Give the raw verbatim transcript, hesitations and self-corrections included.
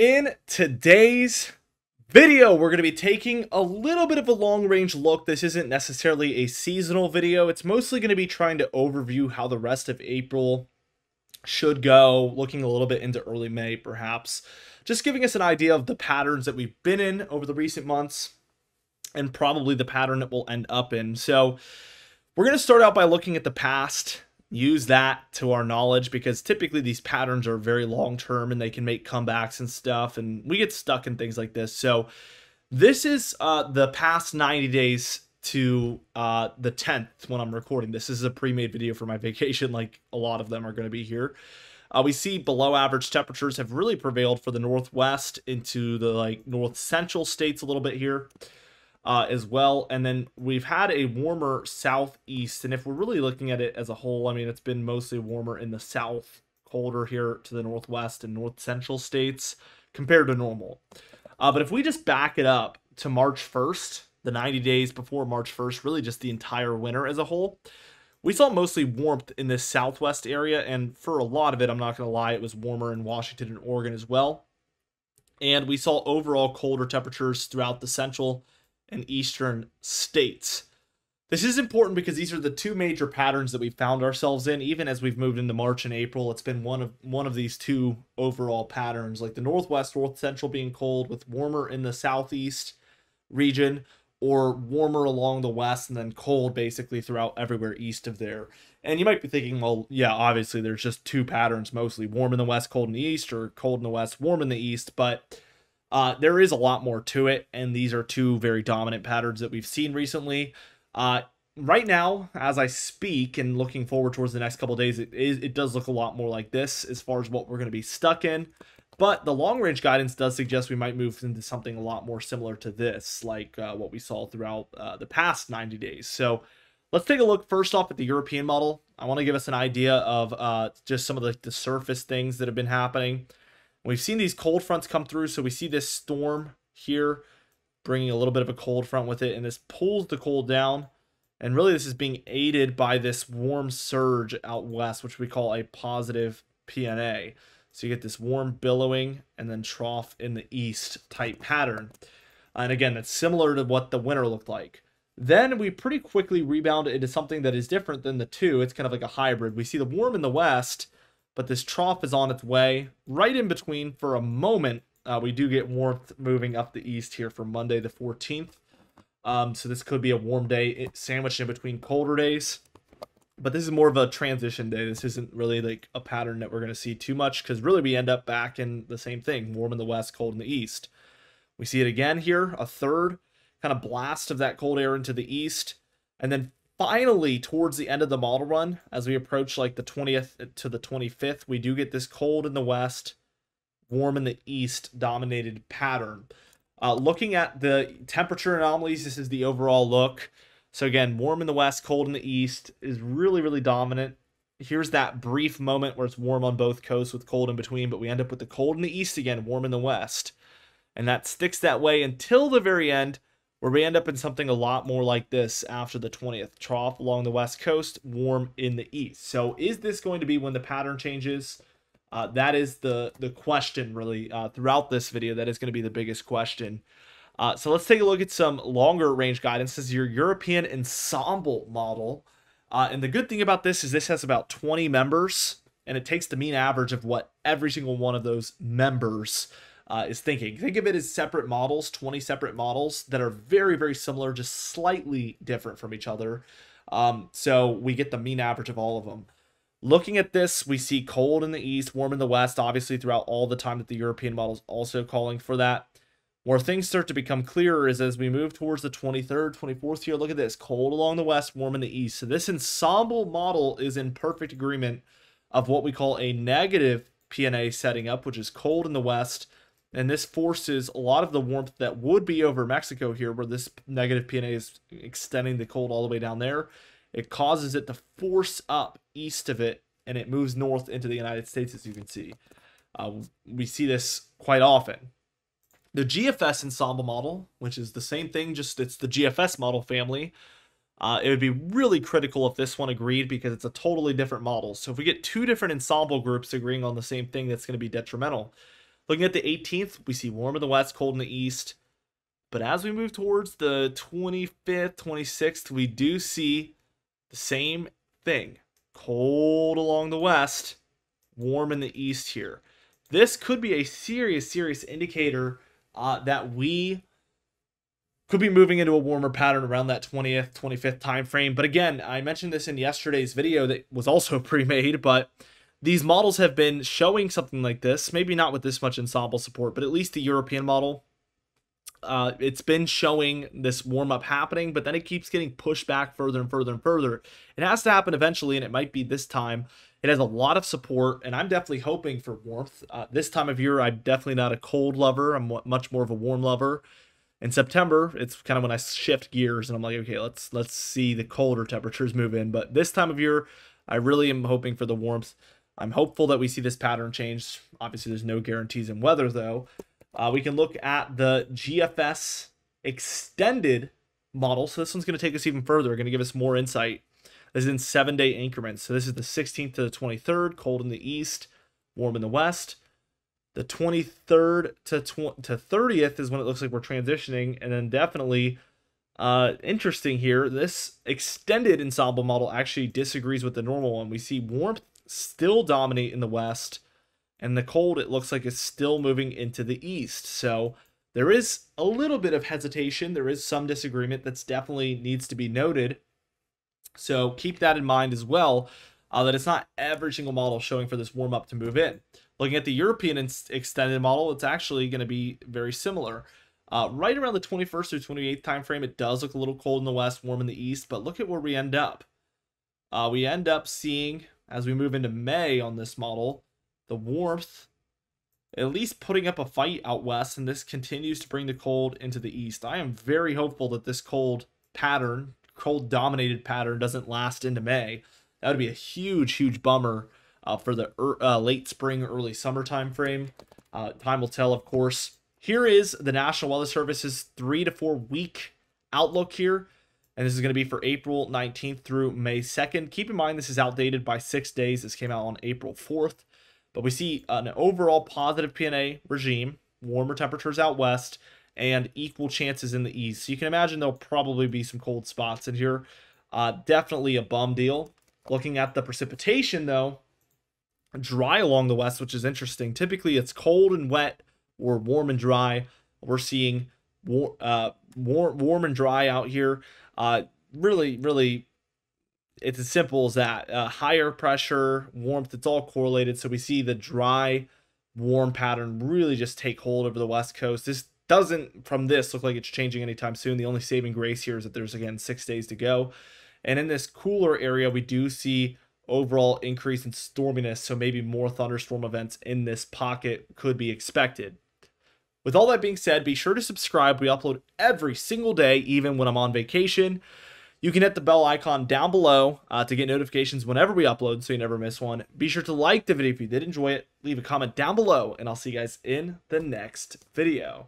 In today's video, we're going to be taking a little bit of a long-range look. This isn't necessarily a seasonal video. It's mostly going to be trying to overview how the rest of April should go, looking a little bit into early May, perhaps. Just giving us an idea of the patterns that we've been in over the recent months and probably the pattern that we'll end up in. So we're going to start out by looking at the past. Use that to our knowledge, because typically these patterns are very long term and they can make comebacks and stuff, and we get stuck in things like this. So this is uh, the past ninety days to uh, the tenth when I'm recording. This is a pre-made video for my vacation, like a lot of them are going to be here. Uh, we see below average temperatures have really prevailed for the Northwest into the like north central states a little bit here. Uh, as well, and then we've had a warmer southeast, and if we're really looking at it as a whole, I mean, it's been mostly warmer in the south, colder here to the northwest and north central states compared to normal. Uh, but if we just back it up to March first, the ninety days before March first, really just the entire winter as a whole, we saw mostly warmth in this southwest area, and for a lot of it, I'm not going to lie, it was warmer in Washington and Oregon as well. And we saw overall colder temperatures throughout the central and eastern states. This is important because these are the two major patterns that we found ourselves in. Even as we've moved into March and April, it's been one of one of these two overall patterns, like the Northwest, North Central being cold with warmer in the southeast region, or warmer along the west and then cold basically throughout everywhere east of there. And you might be thinking, well, yeah, obviously there's just two patterns, mostly warm in the west, cold in the east, or cold in the west, warm in the east, but Uh, there is a lot more to it, and these are two very dominant patterns that we've seen recently. Uh, right now, as I speak, and looking forward towards the next couple of days, it, is, it does look a lot more like this as far as what we're going to be stuck in. But the long-range guidance does suggest we might move into something a lot more similar to this, like uh, what we saw throughout uh, the past ninety days. So let's take a look first off at the European model. I want to give us an idea of uh, just some of the, the surface things that have been happening. We've seen these cold fronts come through, so we see this storm here bringing a little bit of a cold front with it, and this pulls the cold down, and really this is being aided by this warm surge out west, which we call a positive P N A. So you get this warm billowing and then trough in the east type pattern. And again, that's similar to what the winter looked like. Then we pretty quickly rebound into something that is different than the two. It's kind of like a hybrid. We see the warm in the west, but this trough is on its way right in between for a moment. Uh, we do get warmth moving up the east here for Monday the fourteenth. Um, so this could be a warm day sandwiched in between colder days. But this is more of a transition day. This isn't really like a pattern that we're going to see too much, because really we end up back in the same thing. Warm in the west, cold in the east. We see it again here. A third kind of blast of that cold air into the east. And then finally, towards the end of the model run, as we approach like the twentieth to the twenty-fifth, we do get this cold in the west, warm in the east dominated pattern. Uh, looking at the temperature anomalies, this is the overall look. So again, warm in the west, cold in the east is really, really dominant. Here's that brief moment where it's warm on both coasts with cold in between, but we end up with the cold in the east again, warm in the west. And that sticks that way until the very end, where we end up in something a lot more like this after the twentieth. Trough along the west coast, warm in the east. So is this going to be when the pattern changes? Uh, that is the, the question, really, uh, throughout this video. That is going to be the biggest question. Uh, so let's take a look at some longer range guidance. This is your European ensemble model. Uh, and the good thing about this is this has about twenty members, and it takes the mean average of what every single one of those members Uh, is thinking. Think of it as separate models, twenty separate models that are very, very similar, just slightly different from each other. Um, so we get the mean average of all of them. Looking at this, we see cold in the east, warm in the west, obviously throughout all the time that the European model is also calling for that. Where things start to become clearer is as we move towards the twenty-third, twenty-fourth here. Look at this, cold along the west, warm in the east. So this ensemble model is in perfect agreement of what we call a negative P N A setting up, which is cold in the west. And this forces a lot of the warmth that would be over Mexico here, where this negative P N A is extending the cold all the way down there. It causes it to force up east of it, and it moves north into the United States, as you can see. Uh, we see this quite often. The G F S ensemble model, which is the same thing, just it's the G F S model family. Uh, it would be really critical if this one agreed, because it's a totally different model. So if we get two different ensemble groups agreeing on the same thing, that's going to be detrimental. Looking at the eighteenth, we see warm in the west, cold in the east. But as we move towards the twenty-fifth, twenty-sixth, we do see the same thing. Cold along the west, warm in the east here. This could be a serious, serious indicator uh, that we could be moving into a warmer pattern around that twentieth, twenty-fifth time frame. But again, I mentioned this in yesterday's video that was also pre-made, but these models have been showing something like this, maybe not with this much ensemble support, but at least the European model. Uh, it's been showing this warm-up happening, but then it keeps getting pushed back further and further and further. It has to happen eventually, and it might be this time. It has a lot of support, and I'm definitely hoping for warmth. Uh, this time of year, I'm definitely not a cold lover. I'm much more of a warm lover. In September, it's kind of when I shift gears, and I'm like, okay, let's let's see the colder temperatures move in. But this time of year, I really am hoping for the warmth. I'm hopeful that we see this pattern change. Obviously, there's no guarantees in weather, though. Uh, we can look at the G F S extended model. So this one's going to take us even further, going to give us more insight. This is in seven-day increments. So this is the sixteenth to the twenty-third, cold in the east, warm in the west. The twenty-third to thirtieth is when it looks like we're transitioning. And then definitely uh, interesting here, this extended ensemble model actually disagrees with the normal one. We see warmth still dominate in the west. And the cold, it looks like it's still moving into the east. So there is a little bit of hesitation. There is some disagreement that's definitely needs to be noted. So keep that in mind as well, uh, that it's not every single model showing for this warm up to move in. Looking at the European extended model, it's actually going to be very similar. Uh, right around the twenty-first through twenty-eighth time frame, it does look a little cold in the west, warm in the east. But look at where we end up. Uh, we end up seeing, as we move into May on this model, the warmth at least putting up a fight out west, and this continues to bring the cold into the east. I am very hopeful that this cold pattern, cold dominated pattern, doesn't last into May. That would be a huge, huge bummer uh, for the er uh, late spring, early summer time frame. Uh, time will tell, of course. Here is the National Weather Service's three to four week outlook here. And this is going to be for April nineteenth through May second. Keep in mind, this is outdated by six days. This came out on April fourth. But we see an overall positive P N A regime, warmer temperatures out west, and equal chances in the east. So you can imagine there'll probably be some cold spots in here. Uh, definitely a bum deal. Looking at the precipitation, though, dry along the west, which is interesting. Typically, it's cold and wet or warm and dry. We're seeing war uh, war warm and dry out here. Uh, really, really... It's as simple as that. Uh, higher pressure, warmth, it's all correlated. So we see the dry, warm pattern really just take hold over the West Coast. This doesn't, from this, look like it's changing anytime soon. The only saving grace here is that there's, again, six days to go. And in this cooler area, we do see overall increase in storminess. So maybe more thunderstorm events in this pocket could be expected. With all that being said, be sure to subscribe. We upload every single day, even when I'm on vacation. You can hit the bell icon down below uh, to get notifications whenever we upload so you never miss one. Be sure to like the video if you did enjoy it. Leave a comment down below, and I'll see you guys in the next video.